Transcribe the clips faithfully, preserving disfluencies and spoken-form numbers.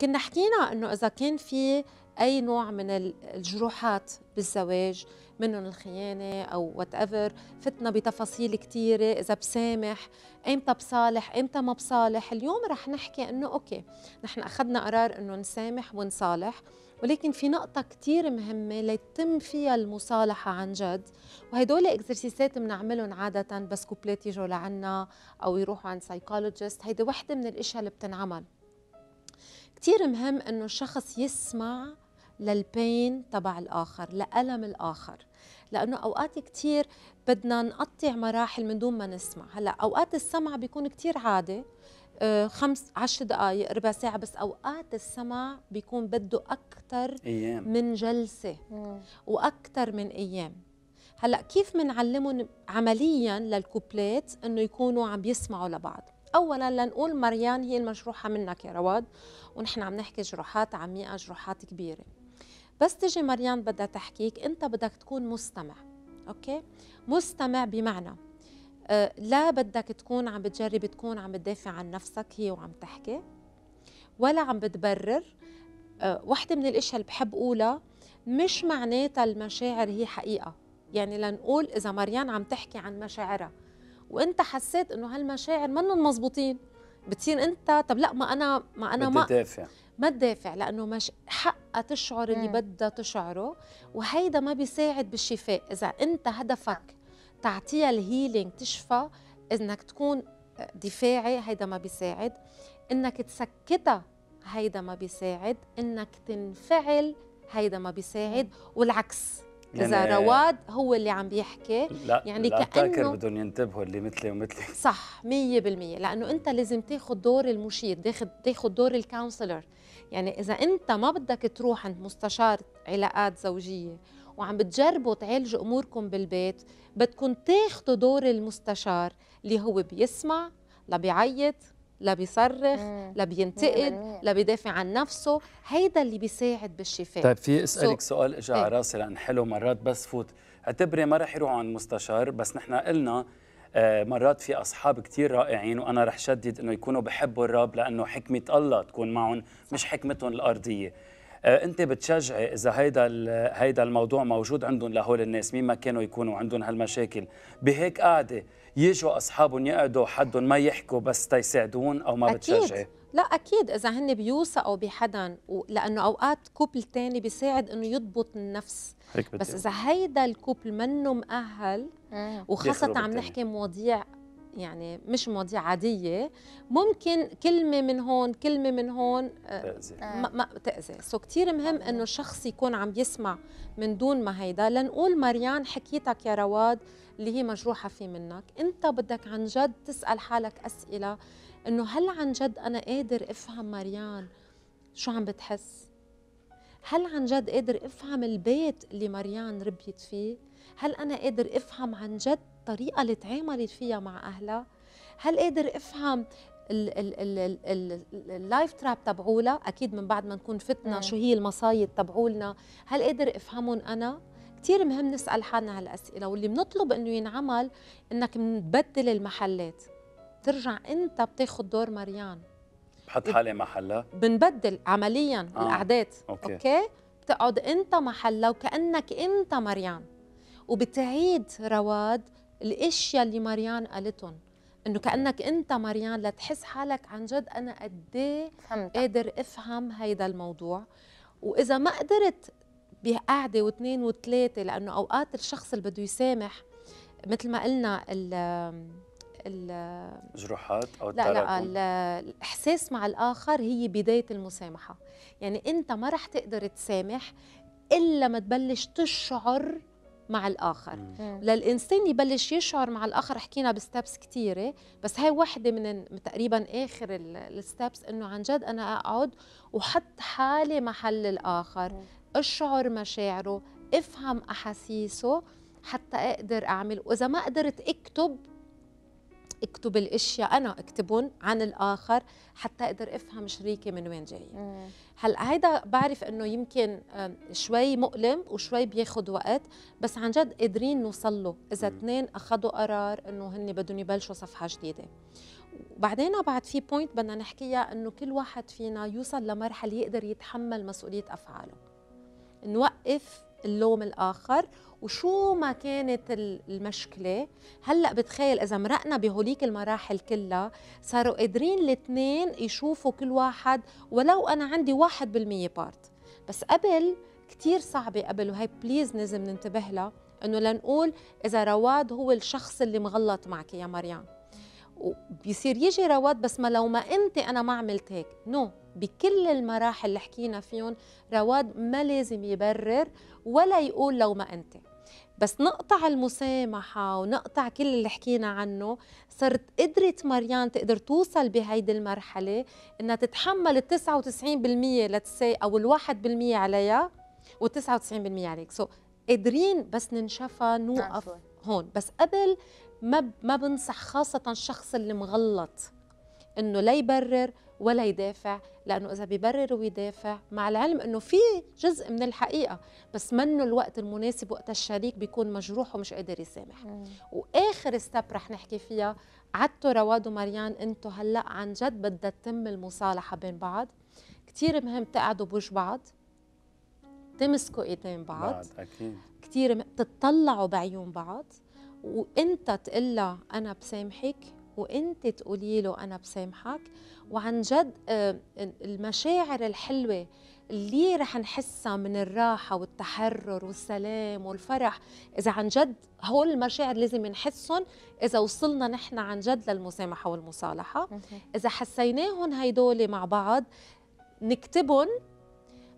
كنا حكينا انه اذا كان في اي نوع من الجروحات بالزواج، منهم الخيانه او وات ايفر، فتنا بتفاصيل كثيره، اذا بسامح، امتى بصالح، امتى ما بصالح. اليوم رح نحكي انه اوكي نحن اخذنا قرار انه نسامح ونصالح، ولكن في نقطه كثير مهمه ليتم فيها المصالحه عن جد، وهدول اكزرسيسات بنعملهم عاده بس كوبلات يجوا لعنا او يروحوا عند سايكولوجيست. هيدي وحده من الاشياء اللي بتنعمل. كتير مهم إنه الشخص يسمع للبين تبع الآخر، لألم الآخر، لأنه أوقات كتير بدنا نقطع مراحل من دون ما نسمع. هلأ أوقات السمع بيكون كتير عادي، خمس عشر دقايق، ربع ساعة، بس أوقات السمع بيكون بده أكتر أيام. من جلسة مم. وأكتر من أيام. هلأ كيف منعلمهم عملياً للكوبلات إنه يكونوا عم بيسمعوا لبعض؟ أولاً لنقول مريان هي المجروحة منك يا رواد، ونحن عم نحكي جروحات عميقة، جروحات كبيرة. بس تجي مريان بدها تحكيك، أنت بدك تكون مستمع، أوكي؟ مستمع بمعنى أه لا بدك تكون عم بتجرب تكون عم بتدافع عن نفسك هي وعم تحكي، ولا عم بتبرر. أه واحدة من الأشياء اللي بحب أقولها، مش معناتها المشاعر هي حقيقة. يعني لنقول إذا مريان عم تحكي عن مشاعرها وانت حسيت انه هالمشاعر منن مزبوطين، بتصير انت طب لا ما انا ما انا ما تدافع، ما تدافع، لانه مش حقها تشعر اللي بدها تشعره، وهيدا ما بيساعد بالشفاء. اذا انت هدفك تعطيها الهيلينج تشفى، انك تكون دفاعي هيدا ما بيساعد، انك تسكتها هيدا ما بيساعد، انك تنفعل هيدا ما بيساعد، والعكس. يعني إذا رواد هو اللي عم بيحكي، لا يعني لا كأنه بدهم ينتبهوا اللي مثلي ومثلي، صح مية بالمية، لأنه أنت لازم تاخذ دور المشير، تاخذ تاخذ دور الكونسلر. يعني إذا أنت ما بدك تروح عند مستشار علاقات زوجية وعم بتجربوا تعالجوا أموركم بالبيت، بدكم تاخذوا دور المستشار اللي هو بيسمع، لا بيعيط، لا بيصرخ، لا بينتقد، لا بيدافع عن نفسه. هيدا اللي بيساعد بالشفاء. طيب في اسالك so سؤال اجى على راسي لان حلو مرات بس فوت، اعتبري ما رح يروحوا عند مستشار، بس نحن قلنا آه مرات في اصحاب كثير رائعين، وانا رح شدد انه يكونوا بحبوا الرب لانه حكمه الله تكون معهم مش حكمتهم الارضيه. آه انت بتشجعي اذا هيدا هيدا الموضوع موجود عندهم لهول الناس، مين ما كانوا يكونوا عندهم هالمشاكل بهيك قاعده، يجوا أصحابهم يقعدوا حدهم ما يحكوا بس تيساعدون، أو ما بتشجعي؟ لا أكيد إذا هن بيوثقوا بحدا، لأنه أوقات كوبل تاني بيساعد إنه يضبط النفس، بس إذا هيدا الكوبل منه مؤهل، وخاصة عم نحكي مواضيع يعني مش مواضيع عادية، ممكن كلمة من هون كلمة من هون تأذي، ما, ما تأذي. سو كتير مهم إنه الشخص يكون عم يسمع من دون ما هيدا. لنقول مريان حكيتك يا رواد اللي هي مجروحة فيه منك، أنت بدك عن جد تسأل حالك أسئلة إنه هل عن جد أنا قادر أفهم مريان شو عم بتحس؟ هل عن جد قادر أفهم البيت اللي مريان ربيت فيه؟ هل أنا قادر أفهم عن جد الطريقة اللي تعاملت فيها مع أهلها؟ هل قادر أفهم اللايف تراب تبعولها؟ أكيد من بعد ما نكون فتنا شو هي المصايد تبعولنا، هل قادر أفهمهم أنا؟ كتير مهم نسأل حالنا هالأسئلة، واللي بنطلب إنه ينعمل إنك بنبدل المحلات، ترجع أنت بتاخد دور مريان. بحط حالي محلها؟ بنبدل عملياً آه. الأعداد، أوكي. أوكي؟ بتقعد أنت محلها وكأنك أنت مريان، وبتعيد رواد الاشياء اللي مريان قالتهم، انه كانك انت مريان لتحس حالك عن جد انا قد ايه قادر افهم هيدا الموضوع. واذا ما قدرت بقعده واثنين وثلاثه، لانه اوقات الشخص اللي بده يسامح مثل ما قلنا الجروحات او لا لا الاحساس مع الاخر هي بدايه المسامحه. يعني انت ما رح تقدر تسامح الا ما تبلش تشعر مع الآخر. مم. للإنسان يبلش يشعر مع الآخر حكينا بستابس كتيرة، بس هاي واحدة من تقريبا آخر الستابس، إنه عن جد أنا أقعد وحط حالي محل الآخر، مم. أشعر مشاعره، أفهم أحاسيسه حتى أقدر أعمل. وإذا ما قدرت أكتب أكتب الأشياء أنا أكتبهم عن الآخر حتى أقدر أفهم شريكي من وين جاية. هلأ هيدا بعرف أنه يمكن شوي مؤلم وشوي بياخد وقت، بس عن جد قادرين نوصل له إذا اثنين أخذوا قرار أنه هن بدهم يبلشوا صفحة جديدة. وبعدين بعد في بوينت بدنا نحكيها انه كل واحد فينا يوصل لمرحله يقدر يتحمل مسؤوليه افعاله. نوقف اللوم الاخر، وشو ما كانت المشكله هلا بتخيل اذا مرقنا بهوليك المراحل كلها صاروا قادرين الاثنين يشوفوا كل واحد ولو انا عندي واحد بالمية بارت. بس قبل كثير صعبه قبل، وهي بليز لازم ننتبه لها انه لنقول اذا رواد هو الشخص اللي مغلط معك يا مريم وبيصير يجي رواد بس ما لو ما انت انا ما عملت هيك، نو no. بكل المراحل اللي حكينا فيهم رواد ما لازم يبرر ولا يقول لو ما انت، بس نقطع المسامحه ونقطع كل اللي حكينا عنه. صرت قدرت مريان تقدر توصل بهيدي المرحله انها تتحمل ال تسعة وتسعين بالمية لتسي او ال واحد بالمية عليها وال تسعة وتسعين بالمية عليك، سو so قادرين بس ننشفى نوقف هون. بس قبل ما ما بنصح خاصه الشخص اللي مغلط انه لا يبرر ولا يدافع، لانه اذا بيبرر ويدافع مع العلم انه في جزء من الحقيقه بس منه الوقت المناسب، وقت الشريك بيكون مجروح ومش قادر يسامح. مم. واخر ستيب رح نحكي فيها، عدتوا رواد ومريان انتوا هلا عن جد بدها تتم المصالحه بين بعض. كثير مهم تقعدوا بوجه بعض، تمسكوا ايدين بعض, بعض. اكيد كثير تتطلعوا بعيون بعض، وانت تقلها انا بسامحك وانت تقولي له انا بسامحك. وعن جد المشاعر الحلوه اللي رح نحسها من الراحه والتحرر والسلام والفرح، اذا عن جد هول المشاعر لازم نحسهم اذا وصلنا نحن عن جد للمسامحه والمصالحه. اذا حسيناهم هيدول مع بعض نكتبهم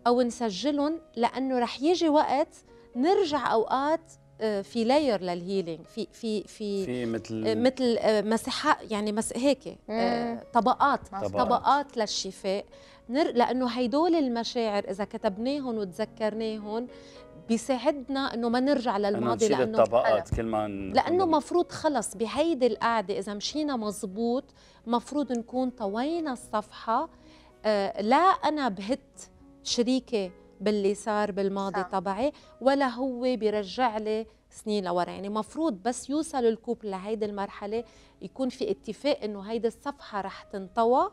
او نسجلهم، لانه رح يجي وقت نرجع اوقات في لاير للهيلينج، في في في, في مثل مثل مساحات يعني مس هيك طبقات طبعا. طبقات للشفاء، لانه هيدول المشاعر اذا كتبناهم وتذكرناهم بيساعدنا انه ما نرجع للماضي، لانه الطبقات كل ما لانه مفروض خلص بهيدي القعده اذا مشينا مزبوط مفروض نكون طوينا الصفحه. لا انا بهت شريكي باللي صار بالماضي تبعي ولا هو بيرجع لي سنين لورا، يعني مفروض بس يوصل الكوبل لهيدي المرحله يكون في اتفاق انه هيدي الصفحه رح تنطوى.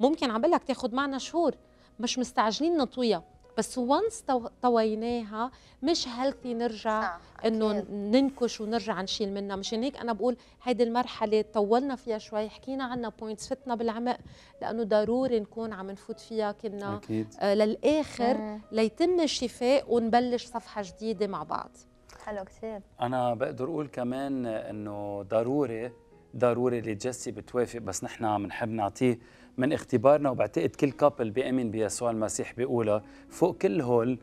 ممكن عم بقول لك تاخذ معنا شهور، مش مستعجلين نطويها، بس وانس طويناها مش هيلثي نرجع انه ننكش ونرجع نشيل منها. مشان هيك انا بقول هيدي المرحله طولنا فيها شوي، حكينا عنها بوينتس، فتنا بالعمق، لانه ضروري نكون عم نفوت فيها كنا آه للاخر مم. ليتم الشفاء ونبلش صفحه جديده مع بعض. حلو كثير. انا بقدر اقول كمان انه ضروري ضروري اللي جيسي بتوافق، بس نحن عم نحب نعطيه من اختبارنا، وبعتقد كل كابل بيأمن بيسوع المسيح بيقولها فوق كل هول.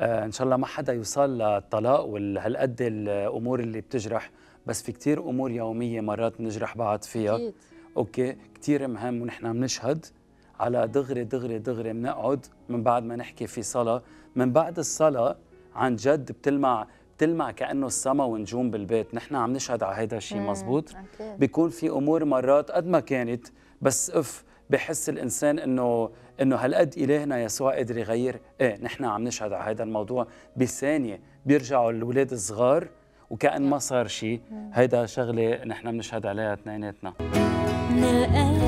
آه ان شاء الله ما حدا يوصل للطلاق وهالقد الامور اللي بتجرح، بس في كثير امور يوميه مرات بنجرح بعض فيها. أكيد. اوكي كثير مهم، ونحن عم نشهد على دغري دغري دغري بنقعد من بعد ما نحكي في صلاه، من بعد الصلاه عن جد بتلمع بتلمع كانه السما ونجوم بالبيت. نحن عم نشهد على هيدا الشيء مزبوط. أكيد. بيكون في امور مرات قد ما كانت بس اف بحس الانسان انه انه هالقد الهنا يسوع قادر يغير. ايه نحن عم نشهد على هذا الموضوع. بثانيه بيرجعوا الاولاد الصغار وكأن ما صار شيء. هيدا شغله نحن بنشهد عليها اثنيناتنا.